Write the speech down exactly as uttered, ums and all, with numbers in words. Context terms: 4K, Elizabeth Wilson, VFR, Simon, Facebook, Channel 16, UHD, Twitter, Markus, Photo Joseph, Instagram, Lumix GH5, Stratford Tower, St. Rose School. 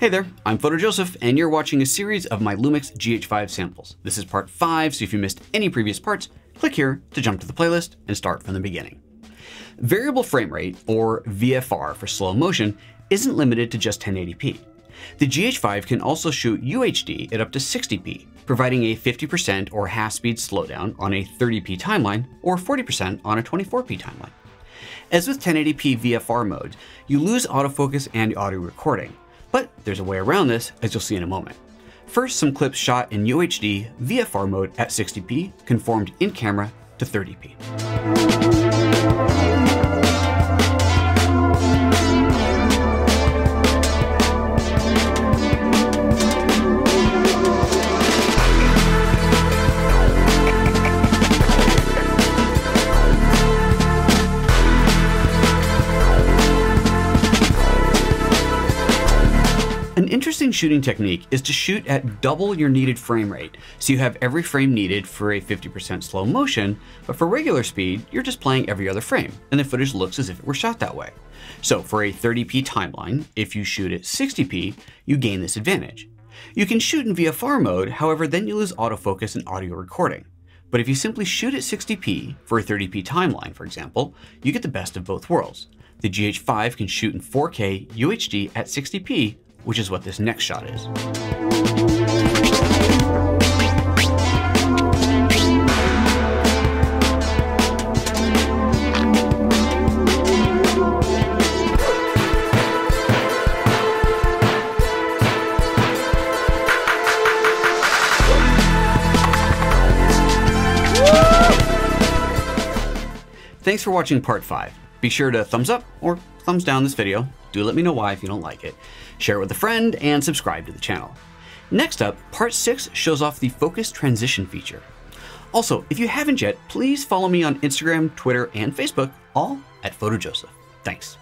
Hey there, I'm Photo Joseph, and you're watching a series of my Lumix G H five samples. This is part five, so if you missed any previous parts, click here to jump to the playlist and start from the beginning. Variable frame rate, or V F R for slow motion, isn't limited to just ten eighty p. The G H five can also shoot U H D at up to sixty p, providing a fifty percent or half-speed slowdown on a thirty p timeline or forty percent on a twenty-four p timeline. As with ten eighty p V F R modes, you lose autofocus and audio recording. But there's a way around this, as you'll see in a moment. First, some clips shot in U H D V F R mode at sixty p conformed in camera to thirty p. An interesting shooting technique is to shoot at double your needed frame rate, so you have every frame needed for a fifty percent slow motion, but for regular speed, you're just playing every other frame, and the footage looks as if it were shot that way. So for a thirty p timeline, if you shoot at sixty p, you gain this advantage. You can shoot in V F R mode, however, then you lose autofocus and audio recording. But if you simply shoot at sixty p for a thirty p timeline, for example, you get the best of both worlds. The G H five can shoot in four K U H D at sixty p, which is what this next shot is. Thanks for watching part five. Be sure to thumbs up or thumbs down this video. Do let me know why if you don't like it. Share it with a friend and subscribe to the channel. Next up, part six shows off the focus transition feature. Also, if you haven't yet, please follow me on Instagram, Twitter, and Facebook, all at Photo Joseph. Thanks.